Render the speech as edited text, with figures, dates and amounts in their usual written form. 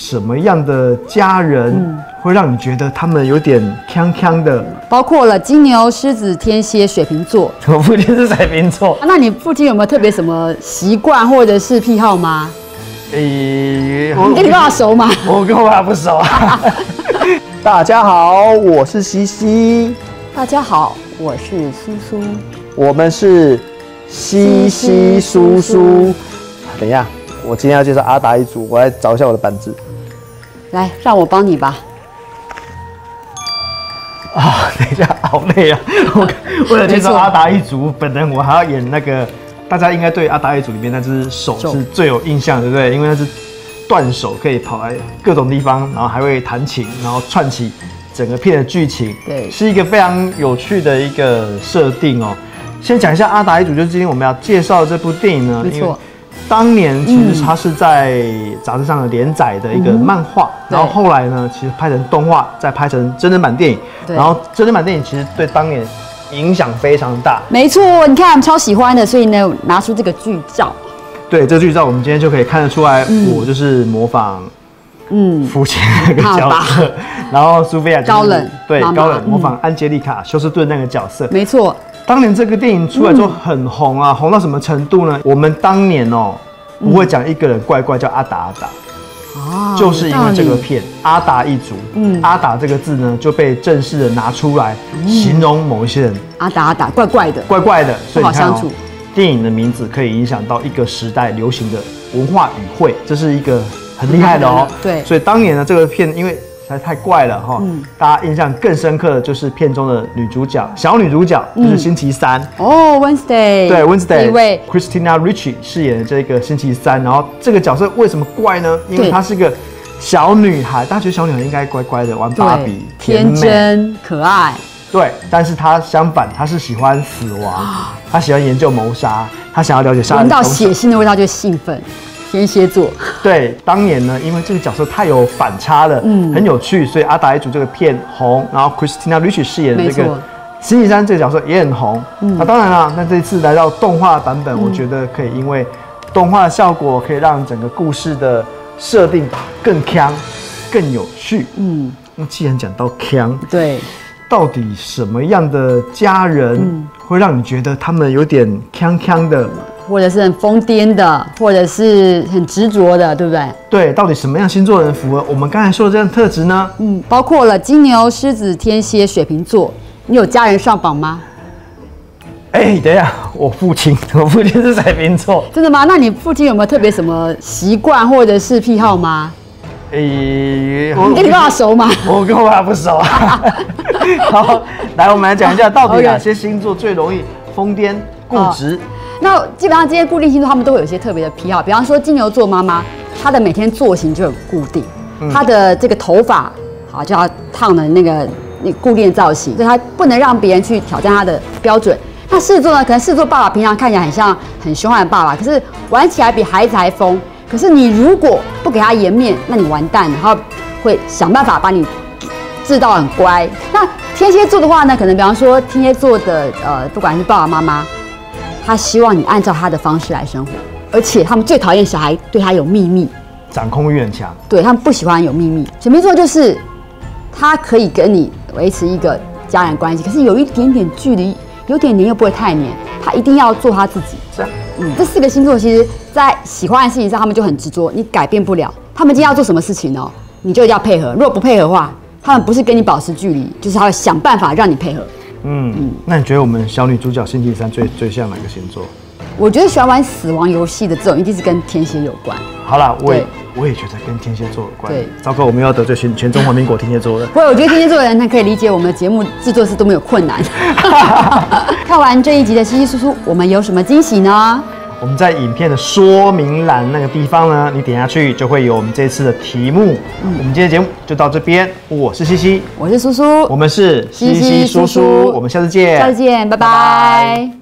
什么样的家人会让你觉得他们有点锵锵的？包括了金牛、狮子、天蝎、水瓶座。我父亲是水瓶座。那你父亲有没有特别什么习惯或者是癖好吗？你跟我爸熟吗？我跟我爸不熟啊。大家好，我是西西。大家好，我是苏苏。我们是西西苏苏。等一下。我今天要介绍阿达一组，我来找一下我的板子。来，让我帮你吧。啊，等一下，好累啊！为了介绍阿达一组，本人我还要演那个，大家应该对阿达一组里面那只手是最有印象，对不对？因为那只断手可以跑来各种地方，然后还会弹琴，然后串起整个片的剧情。对，是一个非常有趣的一个设定哦。先讲一下阿达一组，就是今天我们要介绍的这部电影呢，没错。当年其实它是在杂志上的连载的一个漫画，然后后来呢，其实拍成动画，再拍成真人版电影，然后真人版电影其实对当年影响非常大。没错，你看我们超喜欢的，所以呢拿出这个剧照。对，这剧照我们今天就可以看得出来，我就是模仿父亲那个角色，然后苏菲亚高冷，对高冷模仿安杰丽卡休斯顿那个角色。没错。当年这个电影出来之后很红啊，红到什么程度呢？我们当年哦，不会讲一个人怪怪叫阿达阿达，啊，就是因为这个片《阿达一族》，阿达这个字呢就被正式的拿出来形容某一些人，阿达阿达怪怪的，怪怪的，所以你看哦，电影的名字可以影响到一个时代流行的文化语汇，这是一个很厉害的哦。对，所以当年呢这个片因为实在太怪了哈！大家印象更深刻的就是片中的女主角，小女主角就是星期三哦 ，Wednesday。对 ，Wednesday 一位 Christina Ricci 饰演的这个星期三，然后这个角色为什么怪呢？因为她是个小女孩，大家觉得小女孩应该乖乖的玩芭比，天真可爱。对，但是她相反，她是喜欢死亡，她喜欢研究谋杀，她想要了解杀人。闻到血腥的味道就兴奋。天蝎座，对，当年呢，因为这个角色太有反差了，很有趣，所以阿达一族这个片红，然后 Christina Ricci 饰演的这个星期三这个角色也很红。那当然啦，那这次来到动画版本，我觉得可以，因为动画的效果可以让整个故事的设定更鏘、更有趣。那既然讲到鏘，对，到底什么样的家人会让你觉得他们有点鏘鏘的？或者是很疯癫的，或者是很执着的，对不对？对，到底什么样星座人符合我们刚才说的这样特质呢？包括了金牛、狮子、天蝎、水瓶座。你有家人上榜吗？等一下，我父亲是水瓶座。真的吗？那你父亲有没有特别什么习惯或者是癖好吗？你跟我爸熟吗？我跟我爸不熟啊。好，来我们来讲一下，到底哪些星座最容易疯癫、固执？那基本上这些固定星座，他们都会有一些特别的癖好，比方说金牛座妈妈，她的每天作息就很固定，她的这个头发好就要烫的那固定的造型，所以她不能让别人去挑战她的标准。那狮子座呢，可能狮子座爸爸平常看起来很像很凶悍的爸爸，可是玩起来比孩子还疯。可是你如果不给他颜面，那你完蛋了，他会想办法把你治到很乖。那天蝎座的话呢，可能比方说天蝎座的不管是爸爸妈妈。他希望你按照他的方式来生活，而且他们最讨厌小孩对他有秘密，掌控欲很强。对，他们不喜欢有秘密。水瓶座就是他可以跟你维持一个家人关系，可是有一点点距离，有点黏又不会太黏，他一定要做他自己。是啊，这四个星座其实在喜欢的事情上，他们就很执着，你改变不了。他们今天要做什么事情哦，你就要配合。如果不配合的话，他们不是跟你保持距离，就是他会想办法让你配合。那你觉得我们小女主角星期三最像哪个星座？我觉得喜欢玩死亡游戏的这种一定是跟天蝎有关。好啦，我也觉得跟天蝎座有关。对，糟糕，我们又要得罪全中华民国天蝎座了。不过我觉得天蝎座的人他可以理解我们的节目制作是多么有困难。看完这一集的西西苏苏，我们有什么惊喜呢？我们在影片的说明栏那个地方呢，你点下去就会有我们这次的题目。我们今天节目就到这边，我是西西，我是苏苏，我们是西西苏苏，我们下次见，拜拜。